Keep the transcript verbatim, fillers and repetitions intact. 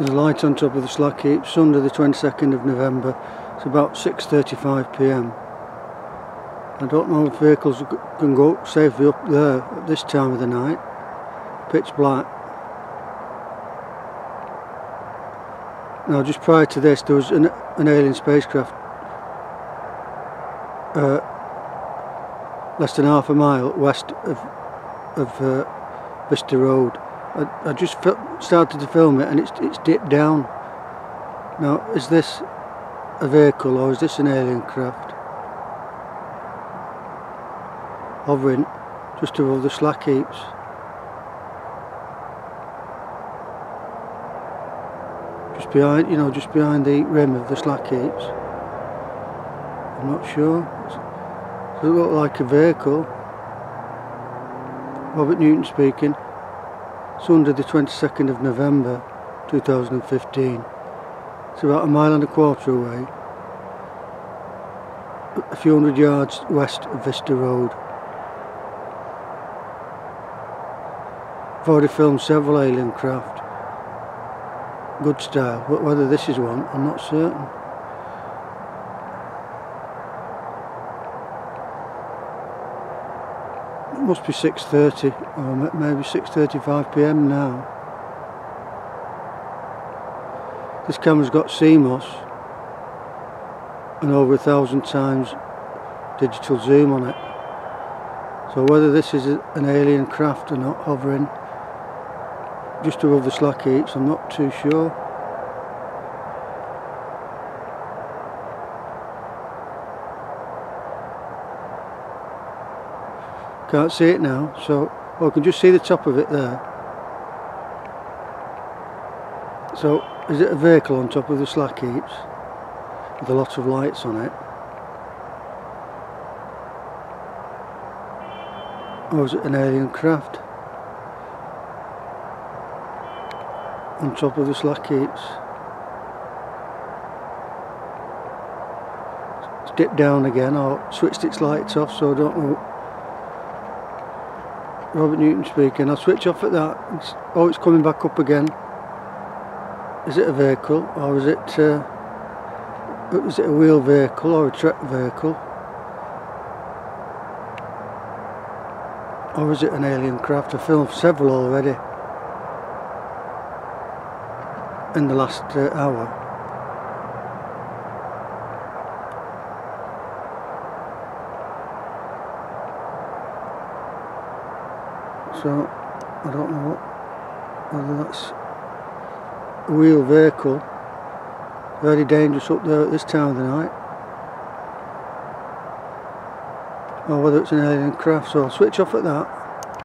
There's a light on top of the slack heap, Sunday the twenty-second of November, it's about six thirty-five p m. I don't know if vehicles can go safely up there at this time of the night, pitch black. Now just prior to this there was an, an alien spacecraft uh, less than half a mile west of, of uh, Vista Road. I, I just started to film it and it's, it's dipped down. Now is this a vehicle or is this an alien craft? Hovering just above the slack heaps. Just behind, you know, just behind the rim of the slack heaps. I'm not sure. It doesn't look like a vehicle. Robert Newton speaking. Sunday the twenty-second of November two thousand fifteen. It's about a mile and a quarter away. A few hundred yards west of Vista Road. I've already filmed several alien craft. Good style, but whether this is one, I'm not certain. It must be six thirty, or maybe six thirty-five p m now. This camera's got C M O S and over a thousand times digital zoom on it. So whether this is an alien craft or not hovering just above the slack heaps, I'm not too sure. Can't see it now, so oh, I can just see the top of it there. So is it a vehicle on top of the slack heaps with a lot of lights on it? Or is it an alien craft on top of the slack heaps? It's dipped down again, or switched its lights off, so I don't know. Robert Newton speaking. I'll switch off at that. It's, oh, it's coming back up again. Is it a vehicle, or is it uh, is it a wheel vehicle or a track vehicle, or is it an alien craft? I filmed several already in the last uh, hour. So I don't know whether that's a wheel vehicle. Very dangerous up there at this time of the night. Or whether it's an alien craft. So I'll switch off at that.